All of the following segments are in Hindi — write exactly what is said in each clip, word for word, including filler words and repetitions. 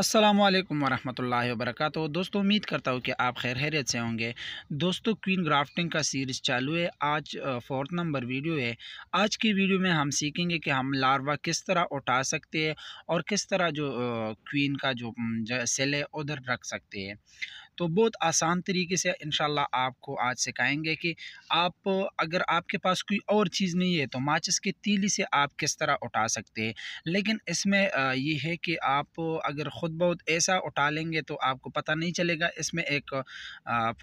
अस्सलामुअलैकुम वरहमतुल्लाहि वबरकातुहू। दोस्तों उम्मीद करता हूँ कि आप खैर खैरियत से होंगे। दोस्तों क्वीन ग्राफ्टिंग का सीरीज़ चालू है, आज फोर्थ नंबर वीडियो है। आज की वीडियो में हम सीखेंगे कि हम लार्वा किस तरह उठा सकते हैं और किस तरह जो क्वीन का जो सेल है उधर रख सकते हैं। तो बहुत आसान तरीके से इंशाल्लाह आपको आज सिखाएंगे कि आप अगर आपके पास कोई और चीज़ नहीं है तो माचिस की तीली से आप किस तरह उठा सकते हैं। लेकिन इसमें ये है कि आप अगर ख़ुद बहुत ऐसा उठा लेंगे तो आपको पता नहीं चलेगा। इसमें एक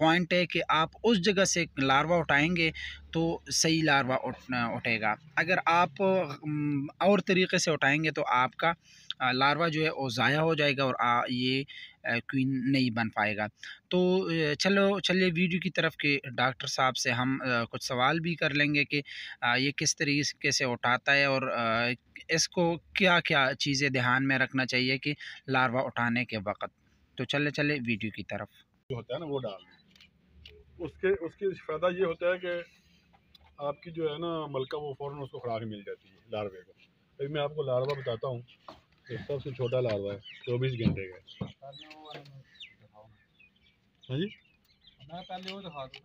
पॉइंट है कि आप उस जगह से लार्वा उठाएंगे तो सही लार्वा उठेगा। अगर आप और तरीक़े से उठाएंगे तो आपका लार्वा जो है वो ज़ाया हो जाएगा और आ, ये क्वीन नहीं बन पाएगा। तो चलो चलिए वीडियो की तरफ के डॉक्टर साहब से हम आ, कुछ सवाल भी कर लेंगे कि आ, ये किस तरीके से उठाता है और आ, इसको क्या क्या चीज़ें ध्यान में रखना चाहिए कि लार्वा उठाने के वक्त। तो चले चले वीडियो की तरफ। जो होता है ना वो डाल उसके उसके फ़ायदा ये होता है कि आपकी जो है ना मलका वो फ़ौरन उसको खुराक मिल जाती है लार्वे को। अभी मैं आपको लार्वा बताता हूँ। सबसे छोटा लार्वा है, चौबीस घंटे का। हाँ जी पहले वो दिखा दो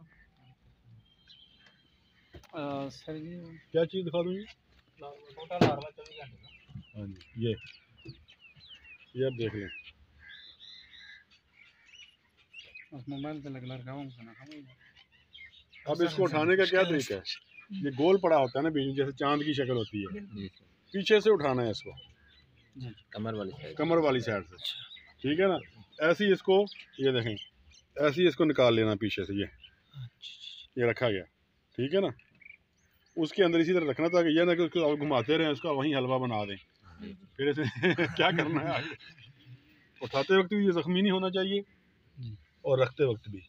सर जी। क्या चीज़ दिखा दूँगी? छोटा लार्वा चौबीस घंटे का। हाँ जी ये ये आप देख लें। मोबाइल पे लग लगा रखा। अब इसको उठाने का क्या तरीका है? ये गोल पड़ा होता है ना बीच में, जैसे चांद की शक्ल होती है। पीछे से उठाना है इसको, कमर वाली साइड कमर वाली साइड से। ठीक है ना, ऐसे ही इसको ये देखें, ऐसे ही इसको निकाल लेना पीछे से। ये ये रखा गया, ठीक है ना। उसके अंदर इसी तरह रखना ताकि यह ना कि उसको घुमाते रहें, उसका वहीं हलवा बना दें। फिर इसे क्या करना है आगे? उठाते वक्त भी ये ज़ख्मी नहीं होना चाहिए और रखते वक्त भी।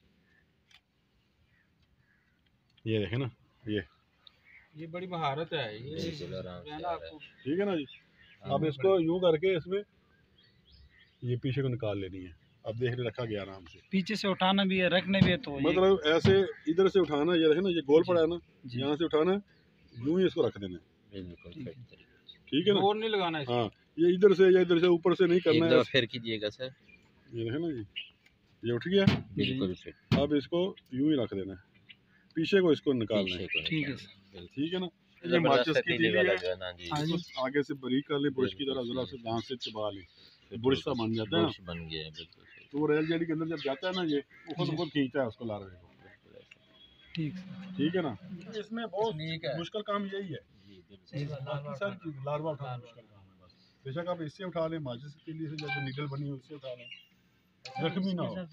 ये देखें ना, ये ये बड़ी महारत है ये, ठीक है ना जी। अब इसको यूं करके इसमें ये पीछे को निकाल लेनी है। अब देख रहे रखा गया आराम से। पीछे से उठाना भी है, रखने भी है। तो मतलब ऐसे इधर से उठाना, ये देखें ना ये गोल पड़ा है ना, यहाँ से उठाना है, यूं ही इसको रख देना है, ठीक है ना। और नहीं लगाना है। हाँ ये इधर से या इधर से ऊपर से नहीं करना है। फिर कीजिएगा सर। ये देखें ना जी ये उठ गया बिल्कुल। अब इसको यूं ही रख देना है, पीछे को इसको निकालना है, ठीक है सर, ठीक है ना। ये माचिस की तीली है, आगे से बारीक कर ले ब्रश की तरह, जरा से दांत से चबा ले, ब्रश सा बन जाता है ना, बन गया बिल्कुल। तो रेल जाली के अंदर जब जाता है ना ये, वो खुद को खींचता है उसको लार्वे को, ठीक ठीक है ना। इसमें बहुत मुश्किल काम यही है सर, लार्वा उठाना मुश्किल काम है बस। बेशक आप इससे उठा लें, माचिस की तीली से, जैसे निडल बनी है उससे उठा लें, जख्मी ना हो।